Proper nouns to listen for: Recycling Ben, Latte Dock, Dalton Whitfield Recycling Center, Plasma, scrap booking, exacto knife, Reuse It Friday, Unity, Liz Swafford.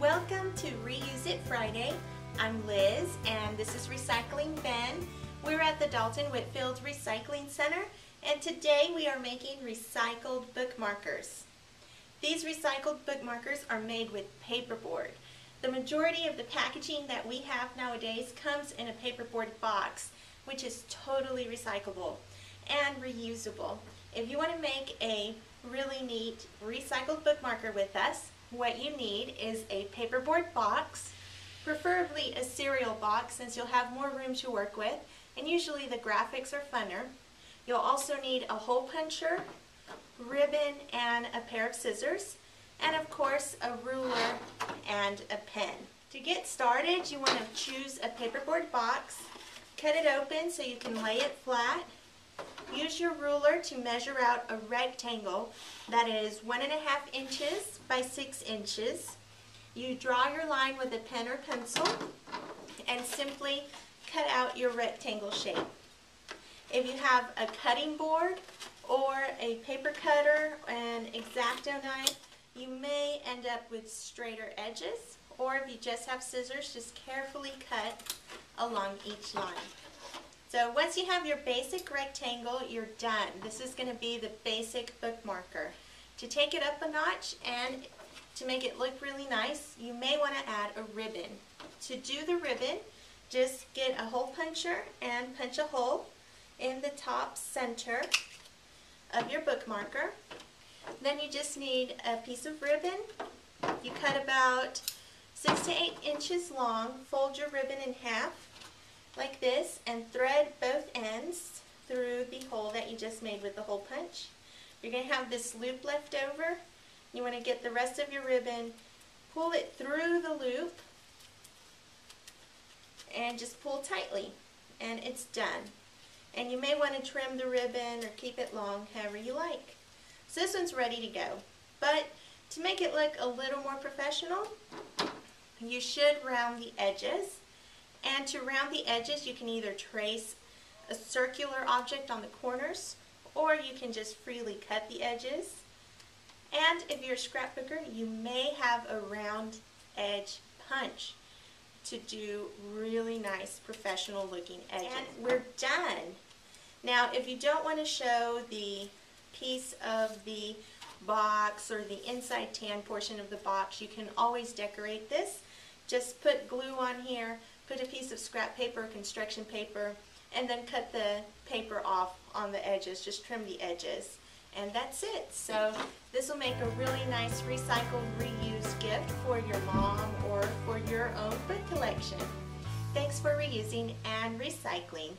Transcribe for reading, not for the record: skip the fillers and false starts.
Welcome to Reuse It Friday. I'm Liz and this is Recycling Ben. We're at the Dalton Whitfield Recycling Center and today we are making recycled bookmarkers. These recycled bookmarkers are made with paperboard. The majority of the packaging that we have nowadays comes in a paperboard box, which is totally recyclable and reusable. If you want to make a really neat recycled bookmarker with us, what you need is a paperboard box, preferably a cereal box since you'll have more room to work with, and usually the graphics are funner. You'll also need a hole puncher, ribbon, and a pair of scissors, and of course a ruler and a pen. To get started, you want to choose a paperboard box, cut it open so you can lay it flat. Use your ruler to measure out a rectangle that is 1.5 inches by 6 inches. You draw your line with a pen or pencil and simply cut out your rectangle shape. If you have a cutting board or a paper cutter and X-Acto knife, you may end up with straighter edges, or if you just have scissors, just carefully cut along each line. So once you have your basic rectangle, you're done. This is going to be the basic bookmarker. To take it up a notch and to make it look really nice, you may want to add a ribbon. To do the ribbon, just get a hole puncher and punch a hole in the top center of your bookmarker. Then you just need a piece of ribbon. You cut about 6 to 8 inches long, fold your ribbon in half, like this, and thread both ends through the hole that you just made with the hole punch. You're going to have this loop left over. You want to get the rest of your ribbon, pull it through the loop, and just pull tightly, and it's done. And you may want to trim the ribbon or keep it long, however you like. So this one's ready to go, but to make it look a little more professional, you should round the edges. And to round the edges, you can either trace a circular object on the corners, or you can just freely cut the edges. And if you're a scrapbooker, you may have a round edge punch to do really nice professional looking edges. And we're done. Now, if you don't want to show the piece of the box or the inside tan portion of the box, you can always decorate this. Just put glue on here, put a piece of scrap paper, construction paper, and then cut the paper off on the edges, just trim the edges, and that's it. So this will make a really nice recycled, reused gift for your mom or for your own book collection. Thanks for reusing and recycling.